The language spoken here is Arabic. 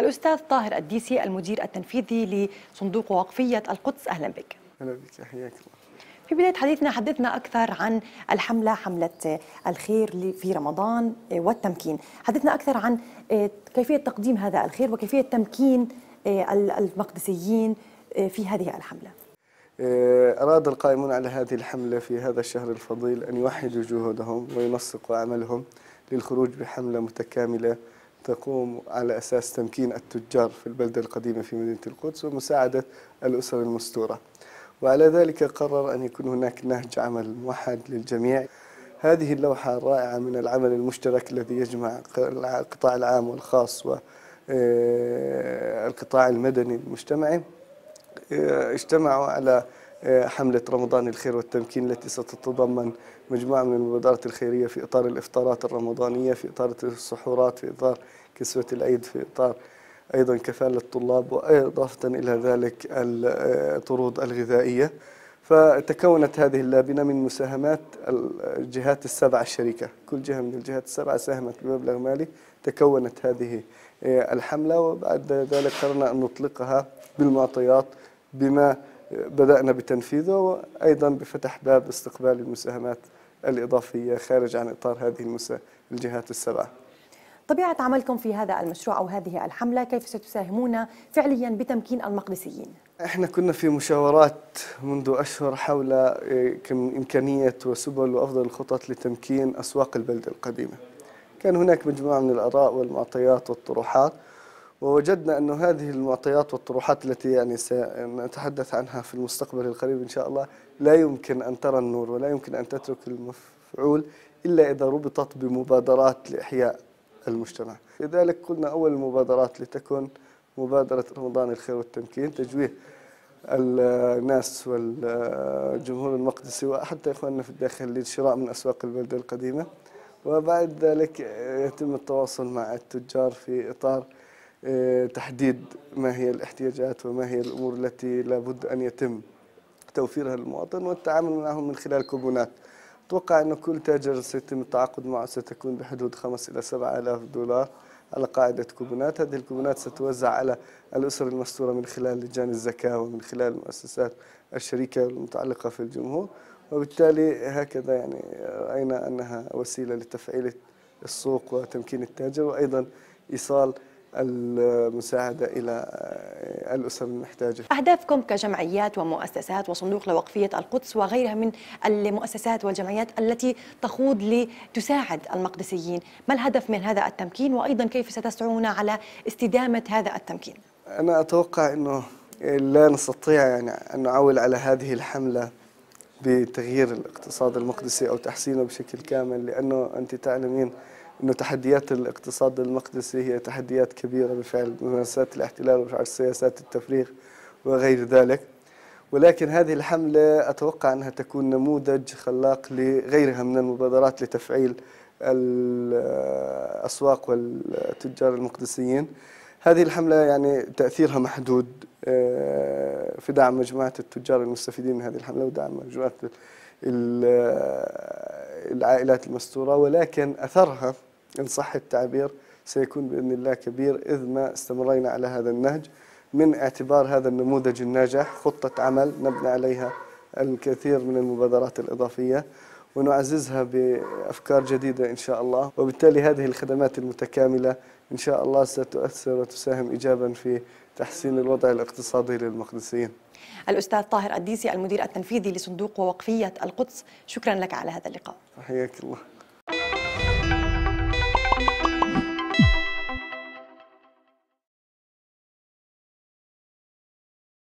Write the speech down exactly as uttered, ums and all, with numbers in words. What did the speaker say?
الأستاذ طاهر الديسي المدير التنفيذي لصندوق وقفية القدس. أهلا بك. أهلا بك، حياك الله. في بداية حديثنا حدثنا أكثر عن الحملة، حملة الخير في رمضان والتمكين، حدثنا أكثر عن كيفية تقديم هذا الخير وكيفية تمكين المقدسيين في هذه الحملة. أراد القائمون على هذه الحملة في هذا الشهر الفضيل أن يوحدوا جهودهم وينسقوا عملهم للخروج بحملة متكاملة تقوم على أساس تمكين التجار في البلدة القديمة في مدينة القدس ومساعدة الأسر المستورة، وعلى ذلك قرر أن يكون هناك نهج عمل موحد للجميع. هذه اللوحة الرائعة من العمل المشترك الذي يجمع القطاع العام والخاص والقطاع المدني المجتمعي اجتمعوا على حملة رمضان الخير والتمكين التي ستتضمن مجموعة من المبادرات الخيرية في إطار الإفطارات الرمضانية، في إطار السحورات، في إطار كسوة العيد، في إطار أيضا كفالة الطلاب، وإضافة إلى ذلك الطرود الغذائية. فتكونت هذه اللابنة من مساهمات الجهات السبعة الشريكة، كل جهة من الجهات السبعة ساهمت بمبلغ مالي، تكونت هذه الحملة. وبعد ذلك قررنا أن نطلقها بالمعطيات بما بدأنا بتنفيذه، وأيضا بفتح باب استقبال المساهمات الإضافية خارج عن إطار هذه الجهات السبعة. طبيعة عملكم في هذا المشروع أو هذه الحملة، كيف ستساهمون فعليا بتمكين المقدسيين؟ احنا كنا في مشاورات منذ أشهر حول إمكانية وسبل وأفضل الخطط لتمكين أسواق البلدة القديمة. كان هناك مجموعة من الآراء والمعطيات والطروحات، ووجدنا أن هذه المعطيات والطروحات التي يعني سنتحدث عنها في المستقبل القريب إن شاء الله لا يمكن أن ترى النور ولا يمكن أن تترك المفعول إلا إذا ربطت بمبادرات لإحياء المجتمع. لذلك قلنا أول المبادرات لتكن مبادرة رمضان الخير والتمكين، تجويه الناس والجمهور المقدسي وحتى إخواننا في الداخل للشراء من أسواق البلدة القديمة، وبعد ذلك يتم التواصل مع التجار في إطار تحديد ما هي الاحتياجات وما هي الأمور التي لابد أن يتم توفيرها للمواطن والتعامل معهم من خلال كوبونات. أتوقع أن كل تاجر سيتم التعاقد معه ستكون بحدود خمس إلى سبعة آلاف دولار على قاعدة كوبونات. هذه الكوبونات ستوزع على الأسر المستورة من خلال لجان الزكاة ومن خلال المؤسسات الشريكة المتعلقة في الجمهور، وبالتالي هكذا يعني رأينا أنها وسيلة لتفعيل السوق وتمكين التاجر، وأيضا إيصال المساعدة إلى الأسر المحتاجة. أهدافكم كجمعيات ومؤسسات وصندوق لوقفية القدس وغيرها من المؤسسات والجمعيات التي تخوض لتساعد المقدسيين، ما الهدف من هذا التمكين، وأيضا كيف ستسعون على استدامة هذا التمكين؟ أنا أتوقع أنه لا نستطيع يعني أن نعول على هذه الحملة بتغيير الاقتصاد المقدسي أو تحسينه بشكل كامل، لأنه أنت تعلمين أنه تحديات الاقتصاد المقدسي هي تحديات كبيرة بالفعل، ممارسات الاحتلال وسياسات التفريغ وغير ذلك، ولكن هذه الحملة أتوقع أنها تكون نموذج خلاق لغيرها من المبادرات لتفعيل الأسواق والتجار المقدسيين. هذه الحملة يعني تأثيرها محدود في دعم مجموعة التجار المستفيدين من هذه الحملة ودعم مجموعة العائلات المستورة، ولكن أثرها إن صح التعبير سيكون بإذن الله كبير إذ ما استمرينا على هذا النهج من اعتبار هذا النموذج الناجح خطة عمل نبنى عليها الكثير من المبادرات الإضافية ونعززها بأفكار جديدة إن شاء الله. وبالتالي هذه الخدمات المتكاملة إن شاء الله ستؤثر وتساهم إيجابا في تحسين الوضع الاقتصادي للمقدسيين. الأستاذ طاهر الديسي المدير التنفيذي لصندوق ووقفية القدس، شكرا لك على هذا اللقاء. حياك الله.